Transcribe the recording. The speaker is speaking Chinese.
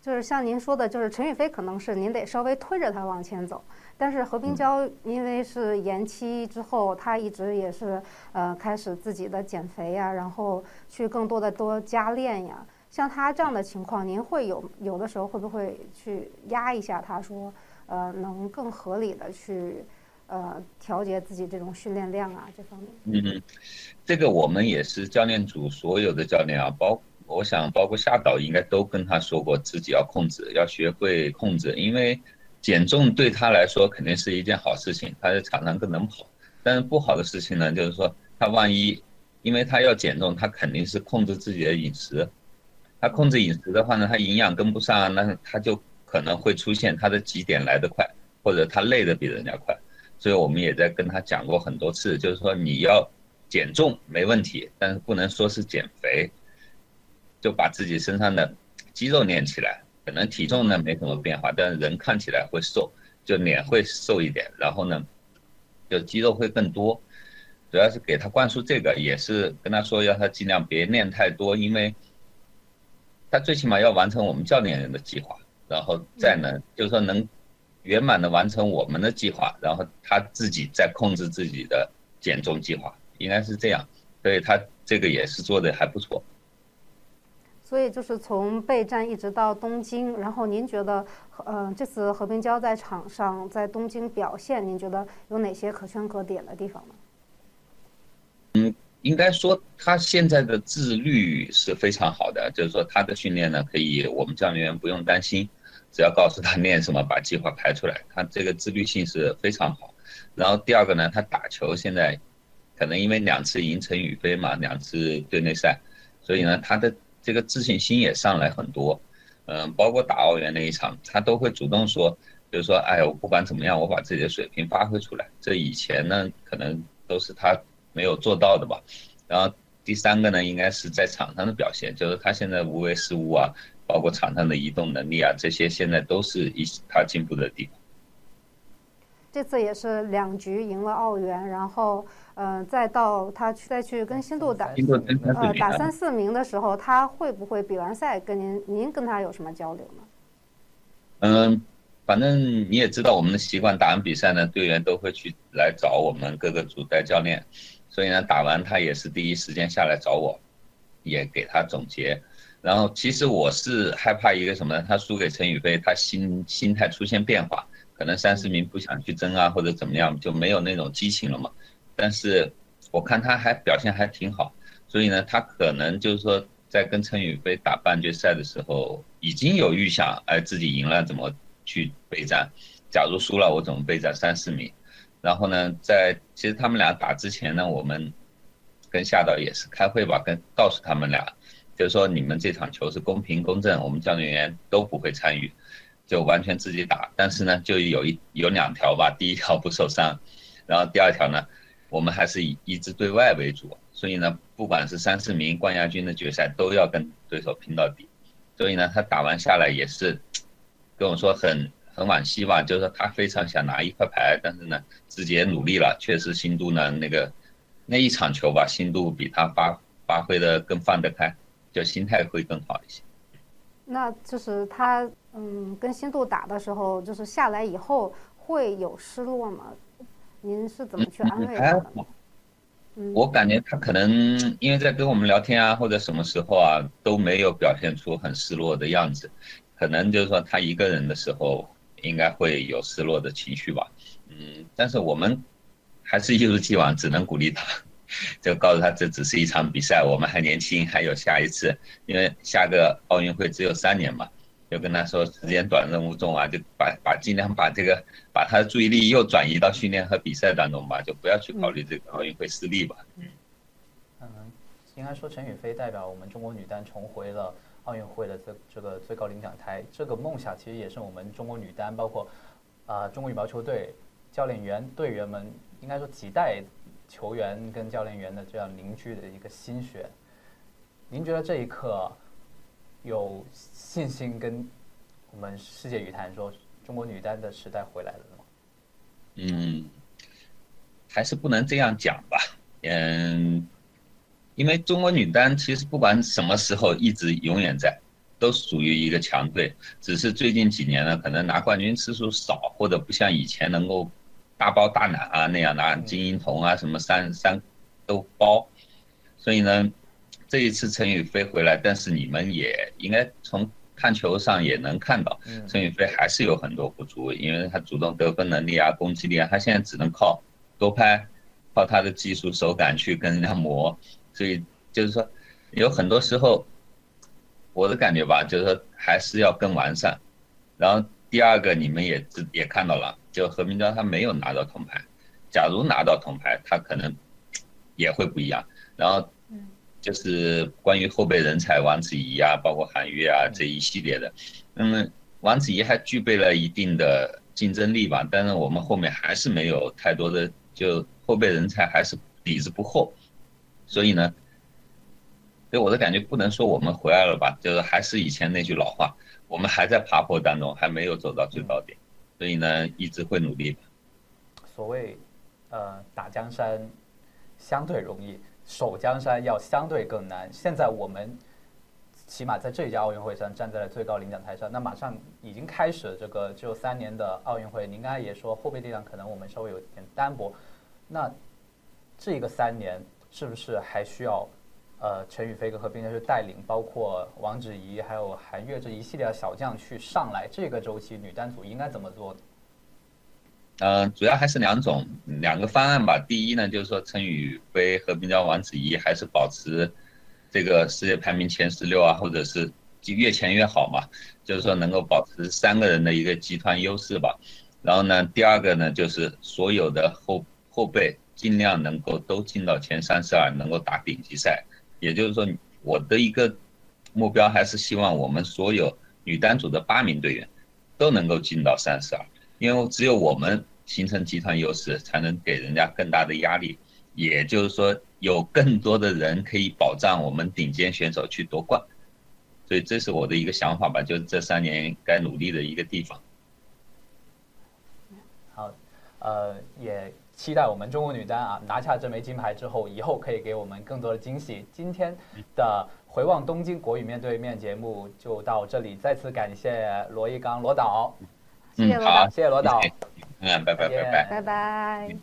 就是像您说的，就是陈雨菲可能是您得稍微推着她往前走，但是何冰娇因为是延期之后，她一直也是开始自己的减肥呀，然后去更多的加练呀。像她这样的情况，您会有的时候会不会去压一下她，说能更合理的去调节自己这种训练量啊这方面？这个我们也是教练组所有的教练啊，我想包括夏导应该都跟他说过，自己要控制，要学会控制，因为减重对他来说肯定是一件好事情，他在场上更能跑。但是不好的事情呢，就是说他万一，因为他要减重，他肯定是控制自己的饮食，他控制饮食的话呢，他营养跟不上，那他就可能会出现他的极点来得快，或者他累得比人家快。所以我们也在跟他讲过很多次，就是说你要减重没问题，但是不能说是减肥，就把自己身上的肌肉练起来。可能体重呢没什么变化，但是人看起来会瘦，就脸会瘦一点，然后呢就肌肉会更多。主要是给他灌输这个，也是跟他说要他尽量别练太多，因为他最起码要完成我们教练人的计划，然后再呢就是说能圆满的完成我们的计划，然后他自己再控制自己的减重计划，应该是这样。所以他这个也是做的还不错。所以就是从备战一直到东京，然后您觉得，这次何冰娇在场上在东京表现，您觉得有哪些可圈可点的地方呢？应该说她现在的自律是非常好的，就是说她的训练呢，可以我们教练员不用担心，只要告诉她练什么，把计划排出来，她这个自律性是非常好。然后第二个呢，她打球现在可能因为2次赢陈雨菲嘛，2次队内赛，所以呢她的这个自信心也上来很多，包括打奥运那一场，他都会主动说，就是说，哎，我不管怎么样，我把自己的水平发挥出来。这以前呢，可能都是他没有做到的吧。然后第三个呢，应该是在场上的表现，就是他现在无为失误啊，包括场上的移动能力啊，这些现在都是他进步的地方。这次也是2局赢了奥援，然后再到他再去跟新度打3、4名的时候，他会不会比完赛跟您跟他有什么交流呢？反正你也知道我们的习惯，打完比赛呢，队员都会去来找我们各个组带教练，所以呢打完他也是第一时间下来找我，也给他总结。然后其实我是害怕一个什么呢？他输给陈雨菲，他心态出现变化。可能3、4名不想去争啊，或者怎么样，就没有那种激情了嘛。但是我看他还表现还挺好，所以呢，他可能就是说在跟陈雨菲打半决赛的时候，已经有预想，哎，自己赢了怎么去备战？假如输了我怎么备战3、4名？然后呢，其实他们俩打之前呢，我们跟夏导也是开会吧，告诉他们俩，就是说你们这场球是公平公正，我们教练员都不会参与。就完全自己打，但是呢，就有2条吧。第一条不受伤，然后第二条呢，我们还是以一致对外为主，所以呢，不管是3、4名冠亚军的决赛，都要跟对手拼到底。所以呢，他打完下来也是跟我说很惋惜吧，就是说他非常想拿1块牌，但是呢，自己也努力了，确实新度呢那一场球吧，新度比他发挥的更放得开，就心态会更好一些。那就是他跟新度打的时候，就是下来以后会有失落吗？您是怎么去安慰他的？我感觉他可能因为在跟我们聊天啊，或者什么时候啊，都没有表现出很失落的样子，可能就是说他一个人的时候应该会有失落的情绪吧。但是我们还是一如既往，只能鼓励他。就告诉他这只是一场比赛，我们还年轻，还有下一次，因为下个奥运会只有3年嘛，就跟他说时间短任务重啊，就尽量把把他的注意力又转移到训练和比赛当中吧，就不要去考虑这个奥运会失利吧。应该说陈雨菲代表我们中国女单重回了奥运会的这个最高领奖台，这个梦想其实也是我们中国女单，包括中国羽毛球队教练员队员们，应该说几代球员跟教练员的这样凝聚的一个心血。您觉得这一刻有信心跟我们世界羽坛说中国女单的时代回来了吗？还是不能这样讲吧。因为中国女单其实不管什么时候一直永远在，都属于一个强队，只是最近几年呢，可能拿冠军次数少，或者不像以前能够大包大揽啊那样拿金银铜啊什么三都包，所以呢，这一次陈雨菲回来，但是你们也应该从看球上也能看到，陈雨菲还是有很多不足，因为他主动得分能力啊、攻击力啊，他现在只能靠多拍，靠他的技术手感去跟人家磨，所以就是说，有很多时候。我的感觉吧，就是说还是要更完善。然后第二个，你们也看到了，就何明章他没有拿到铜牌，假如拿到铜牌，他可能也会不一样。然后就是关于后备人才王子怡啊，包括韩愈啊这一系列的，那么王子怡还具备了一定的竞争力吧，但是我们后面还是没有太多的，就后备人才还是底子不厚，所以呢。所以我的感觉不能说我们回来了吧，就是还是以前那句老话，我们还在爬坡当中，还没有走到最高点，所以呢，一直会努力的。所谓，打江山相对容易，守江山要相对更难。现在我们起码在这一届奥运会上站在了最高领奖台上，那马上已经开始这个只有3年的奥运会，您刚才也说后备力量可能我们稍微有点单薄，那这个3年是不是还需要？陈雨菲和冰家去带领，包括王芷怡还有韩悦这一系列的小将去上来，这个周期女单组应该怎么做呢？主要还是两个方案吧。第一呢，就是说陈雨菲和冰家王芷怡还是保持这个世界排名前16啊，或者是越前越好嘛，就是说能够保持3个人的一个集团优势吧。然后呢，第二个呢，就是所有的后备尽量能够都进到前32，能够打顶级赛。也就是说，我的一个目标还是希望我们所有女单组的8名队员都能够进到32，因为只有我们形成集团优势，才能给人家更大的压力。也就是说，有更多的人可以保障我们顶尖选手去夺冠。所以这是我的一个想法吧，就是这3年该努力的一个地方。好，也。期待我们中国女单啊拿下这枚金牌之后，以后可以给我们更多的惊喜。今天的回望东京国羽面对面节目就到这里，再次感谢罗一刚罗导，谢谢罗导，谢谢罗导，拜拜拜拜拜拜。